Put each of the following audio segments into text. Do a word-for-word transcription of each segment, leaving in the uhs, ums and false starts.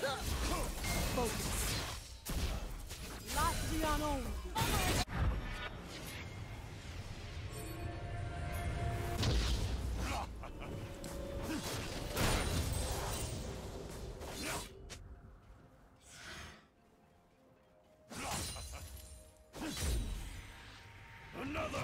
Blood. Focus. Light the unknown. Another.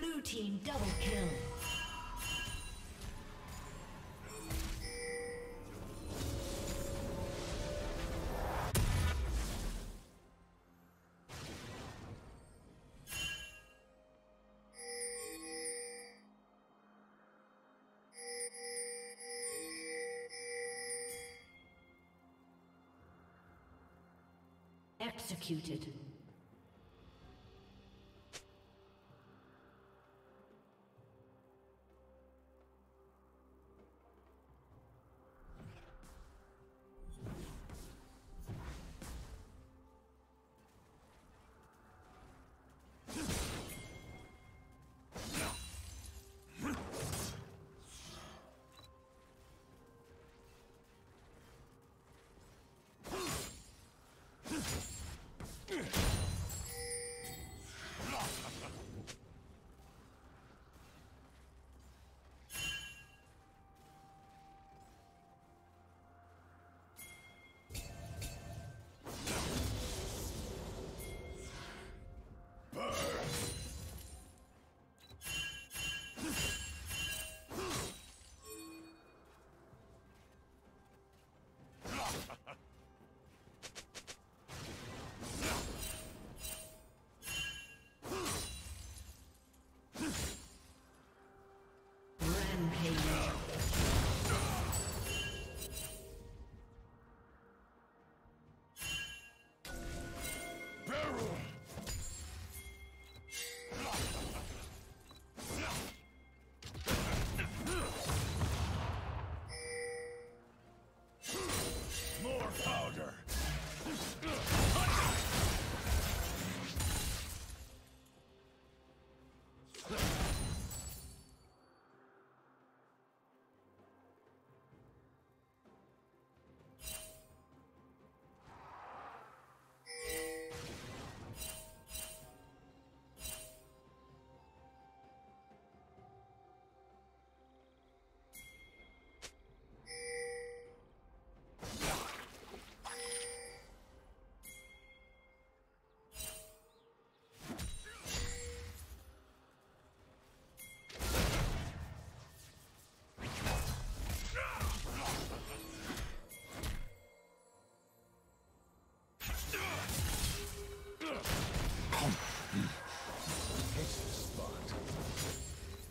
Blue team double kill. Executed. powder.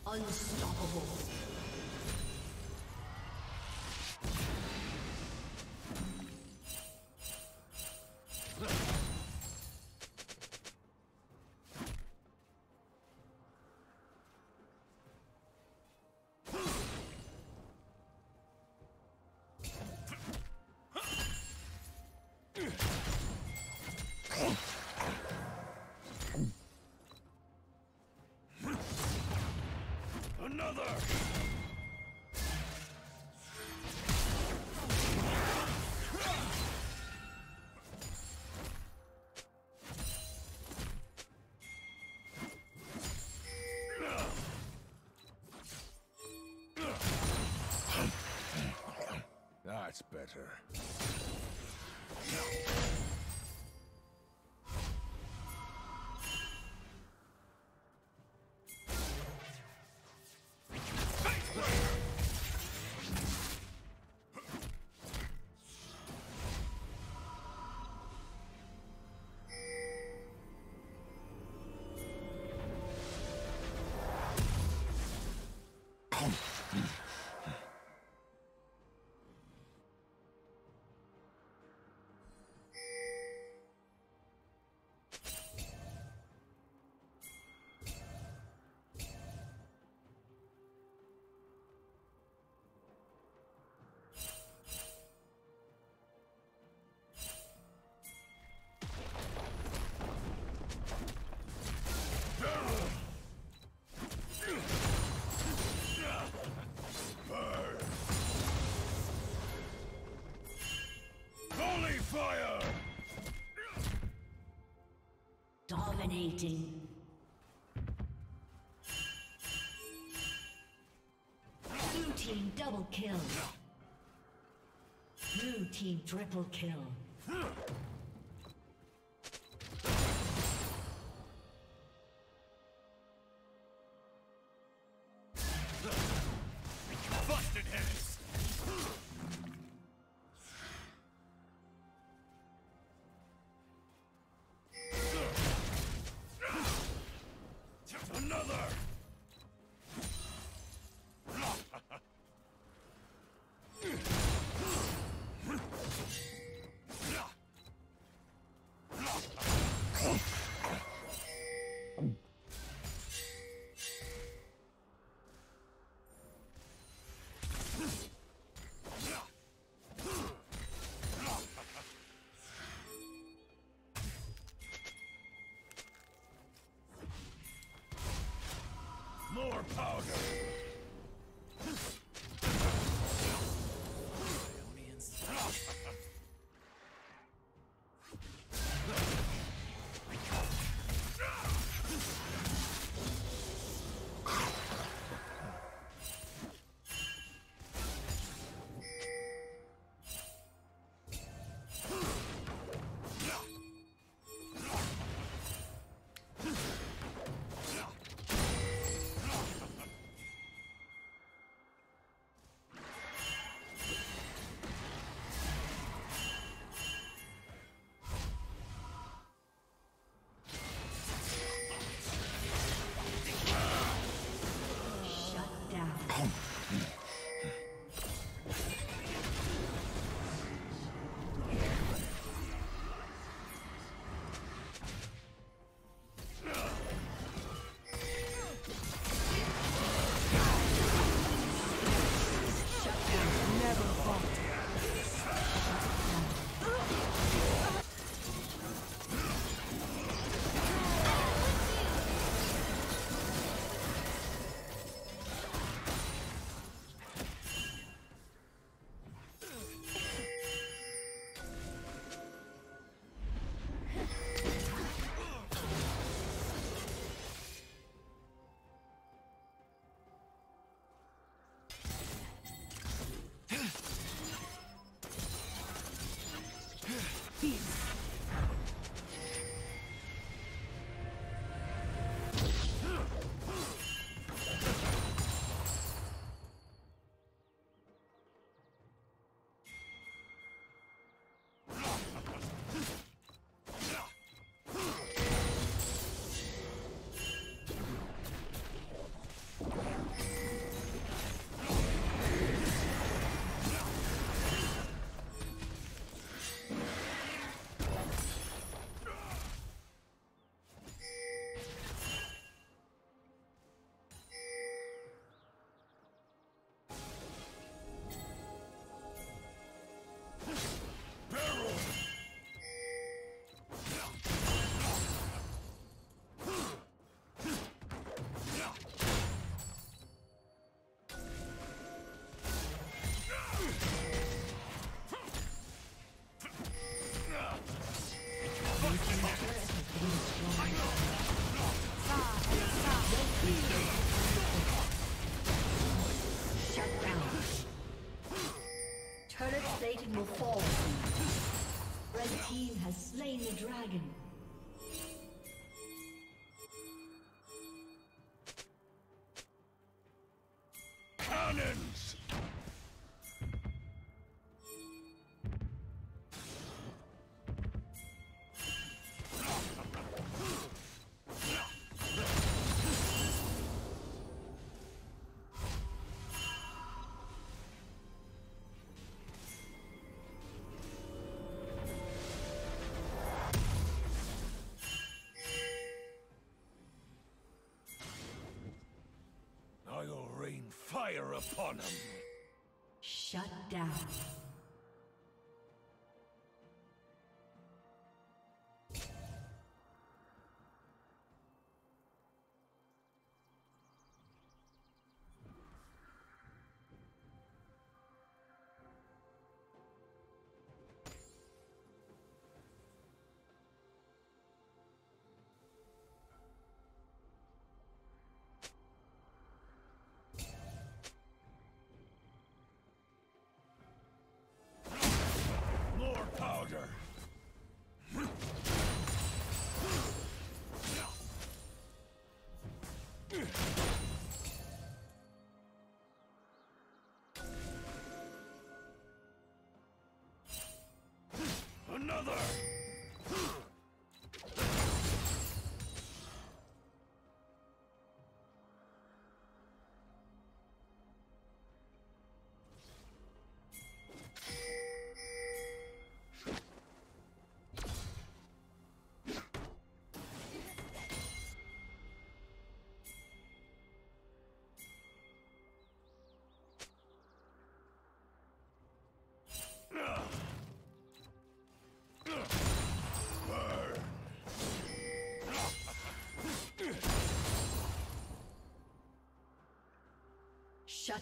Unstoppable. That's better. Fire! Dominating. Blue team double kill. Blue team triple kill. More powder! Turret plating will fall soon. Red team has slain the dragon. Cannons! I'll rain fire upon him. Shut down. Powder. Another. Shut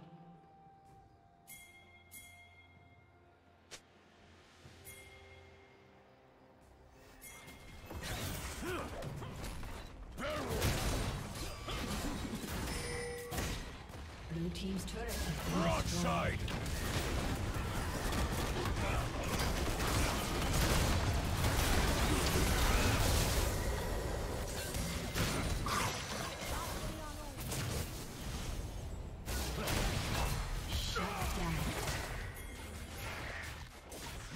Team's turret has broadside. Shut down.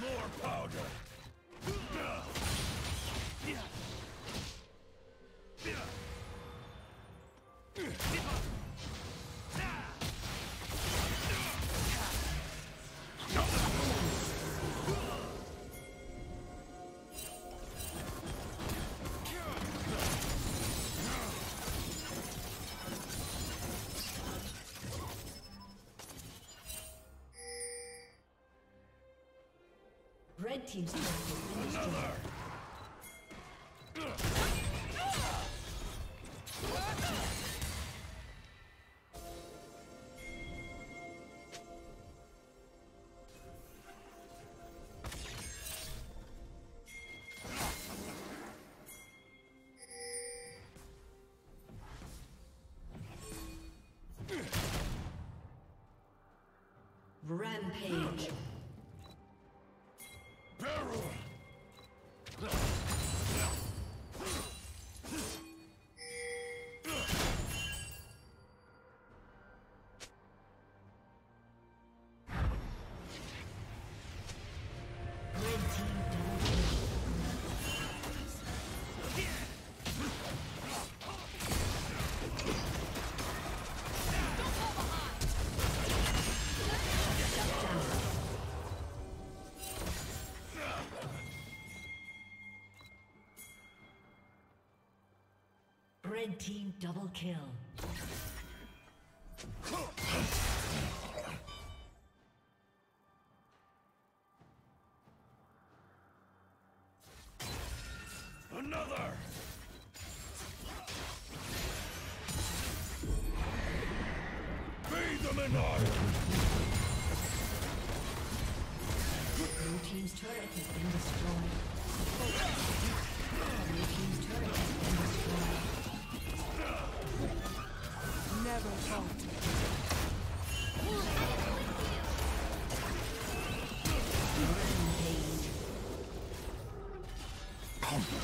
More powder. Red team's turret has been destroyed. Rampage. Red team double kill. Another. Bathe them in honor. turret has been destroyed. Your team's turret has been destroyed. Never fought. Rampage.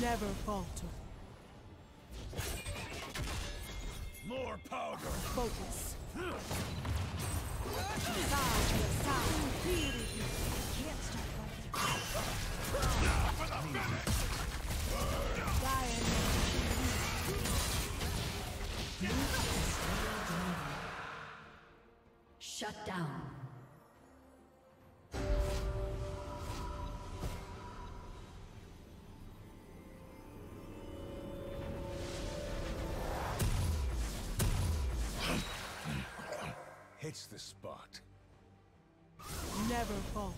Never falter. More powder. Focus. Can't stop fighting. Shut down. It's the spot. Never falter.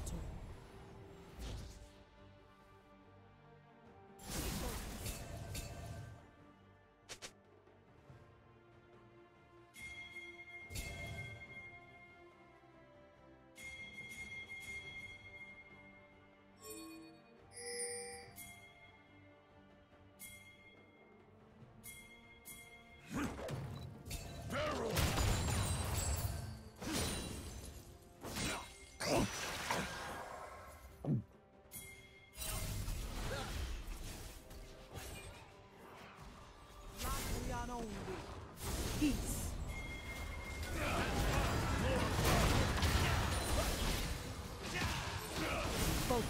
Peace. Focus.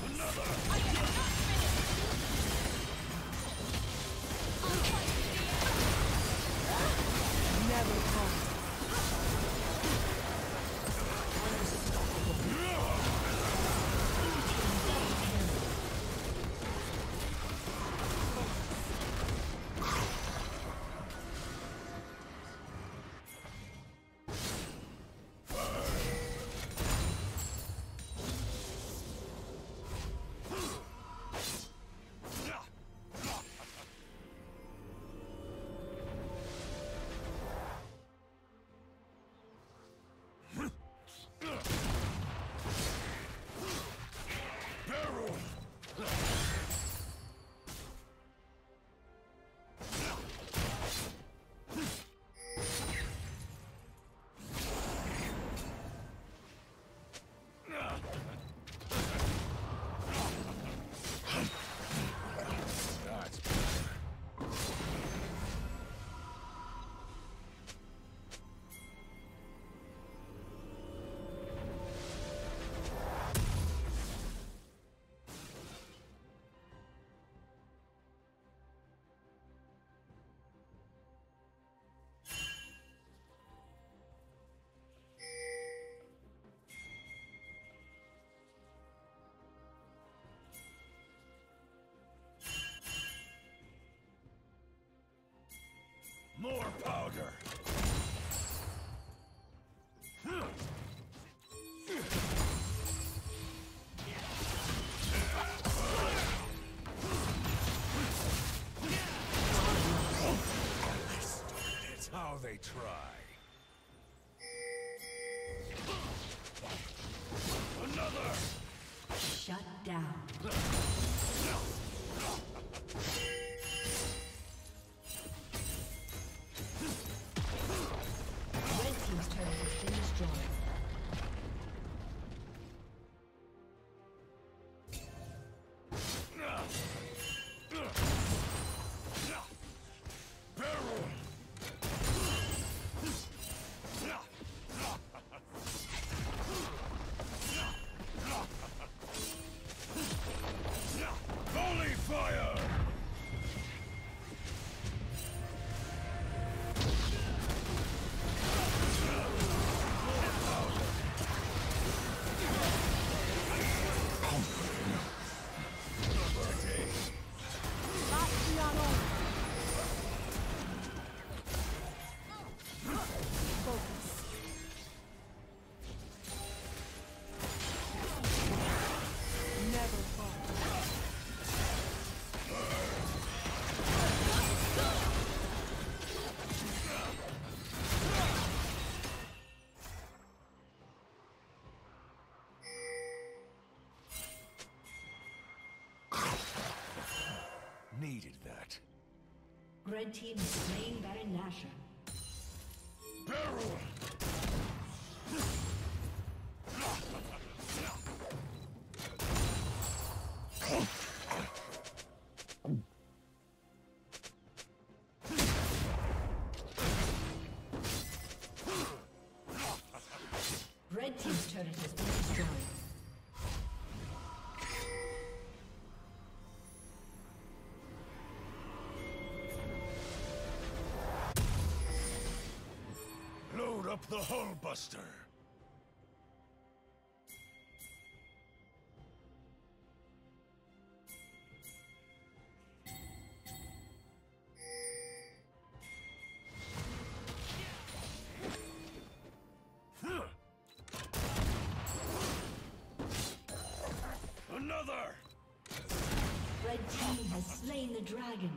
More powder. That's how they try. Another. Shut down. Red team is slain Baron Nashor. Barrel! The Hullbuster. Another. Red team has slain the dragon.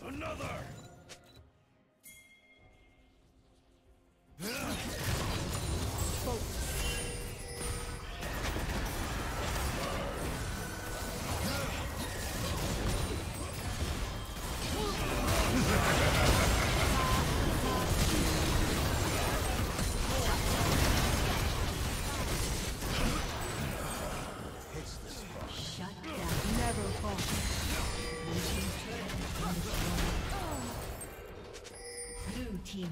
Another!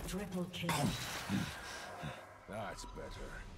Triple kill. That's better.